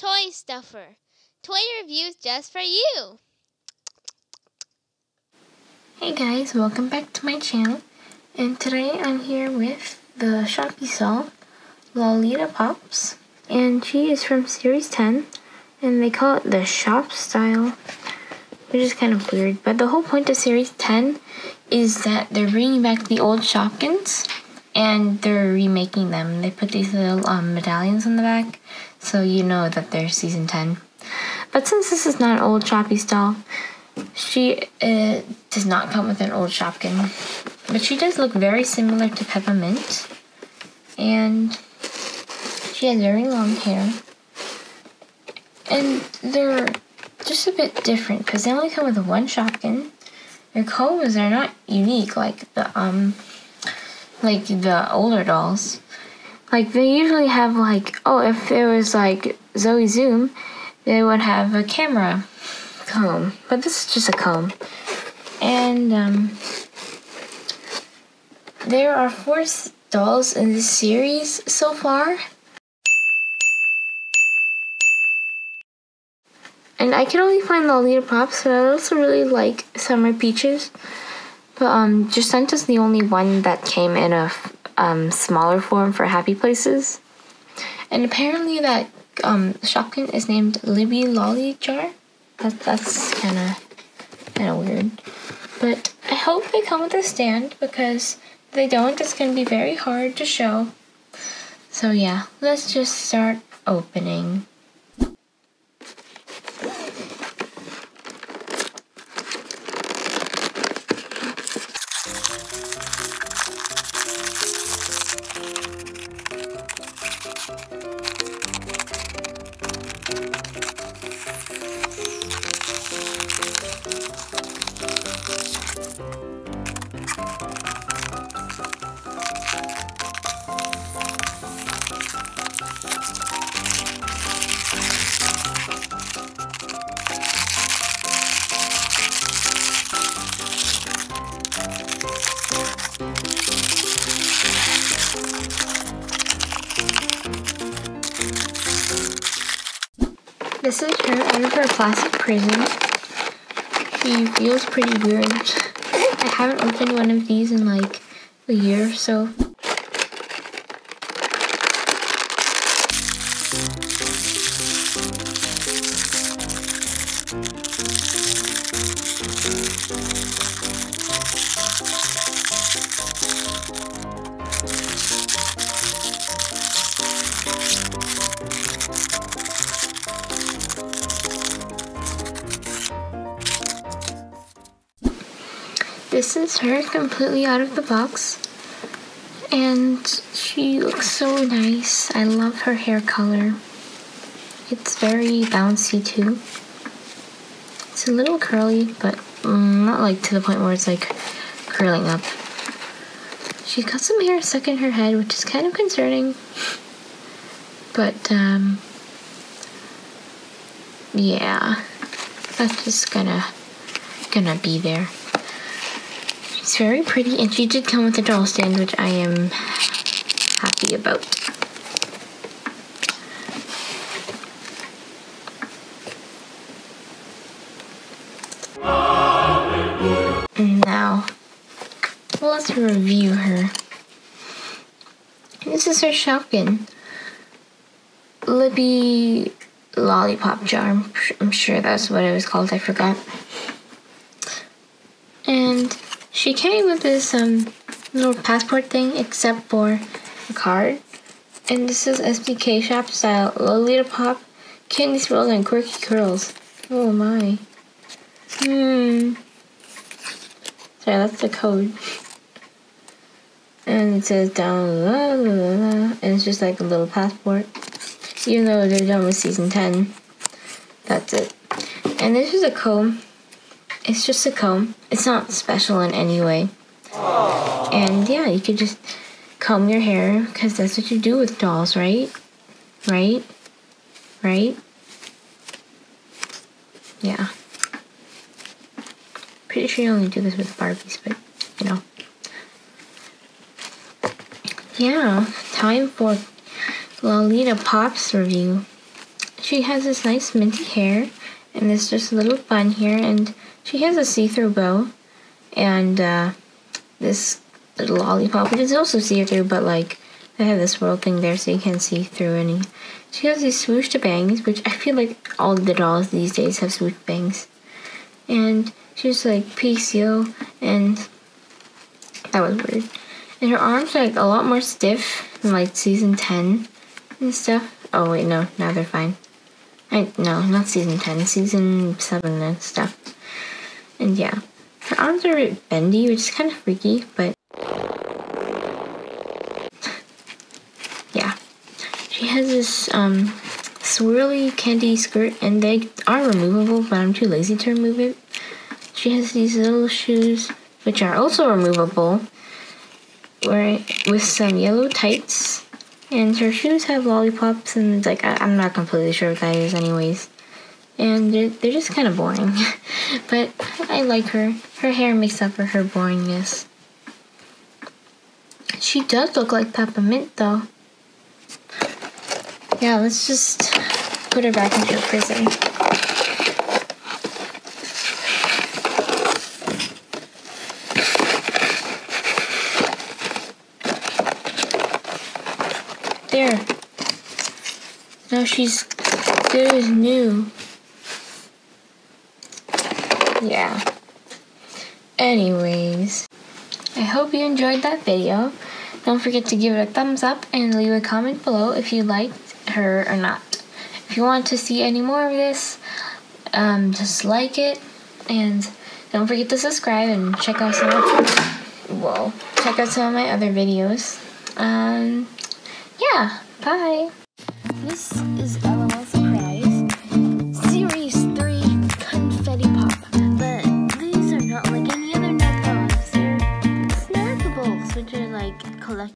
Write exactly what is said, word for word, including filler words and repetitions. Toy Stuffer. Toy reviews just for you. Hey guys, welcome back to my channel. And today I'm here with the Shoppies doll, Lolita Pops. And she is from series ten. And they call it the shop style, which is kind of weird. But the whole point of series ten is that they're bringing back the old Shopkins and they're remaking them. They put these little um, medallions on the back, so you know that they're season ten. But since this is not an old Shoppies doll, she uh, does not come with an old Shopkin. But she does look very similar to Peppermint. And she has very long hair. And they're just a bit different because they only come with one Shopkin. Their colors are not unique like the um like the older dolls. Like they usually have like oh if there was like Zoey Zoom, they would have a camera comb, but this is just a comb. And um, there are four dolls in this series so far. And I can only find Lolita Pops, but I also really like Summer Peaches. But um, Jacinta's the only one that came in a um, smaller form for Happy Places. And apparently that um, Shopkin is named Lippy Lollipop Jar. That, that's kind of kind of weird. But I hope they come with a stand, because if they don't, it's going to be very hard to show. So yeah, let's just start opening. This is her out of her plastic prison. She feels pretty weird. I haven't opened one of these in like a year or so. This is her completely out of the box, and she looks so nice. I love her hair color. It's very bouncy too. It's a little curly, but um, not like to the point where it's like curling up. She's got some hair stuck in her head, which is kind of concerning, but um, yeah, that's just gonna, gonna be there. It's very pretty, and she did come with a doll stand, which I am happy about. And now, well, let's review her. This is her Shopkin. Lippy Lollipop Jar. I'm sure that's what it was called. I forgot. And she came with this um, little passport thing, except for a card. And this is S P K Shop Style, Lolita Pop, Candy Swirls, and Quirky Curls. Oh my. Hmm. Sorry, that's the code. And it says down, la, la, la, la, and it's just like a little passport. Even though they're done with season ten, that's it. And this is a comb. It's just a comb. It's not special in any way. Aww. And yeah, you could just comb your hair because that's what you do with dolls, right? Right? Right? Yeah. Pretty sure you only do this with Barbies, but you know. Yeah, time for Lolita Pops review. She has this nice minty hair, and there's just a little bun here, and she has a see-through bow, and uh, this little lollipop, which is also see-through, but like, they have this swirl thing there so you can see through any. She has these swooshed bangs, which I feel like all the dolls these days have swooshed bangs. And she's like, peace, yo, and that was weird. And her arms are like a lot more stiff in like season ten and stuff. Oh wait, no, now they're fine. I, no, not season ten, season seven and stuff. And yeah, her arms are a bit bendy, which is kind of freaky, but yeah. She has this um, swirly candy skirt, and they are removable, but I'm too lazy to remove it. She has these little shoes, which are also removable, where, with some yellow tights, and her shoes have lollipops, and like I, I'm not completely sure what that is anyways, and they're, they're just kind of boring, but I like her. Her hair makes up for her boringness. She does look like Peppermint though. Yeah, let's just put her back into her prison. There. Now she's good as new. Yeah. Anyways, I hope you enjoyed that video. Don't forget to give it a thumbs up and leave a comment below if you liked her or not. If you want to see any more of this, um, just like it. And don't forget to subscribe and check out some of, whoa, check out some of my other videos. Um... Yeah, bye. This is LOL Surprise, Series three, Confetti Pop. But these are not like any other nut balls. They're snackables, which are like collect.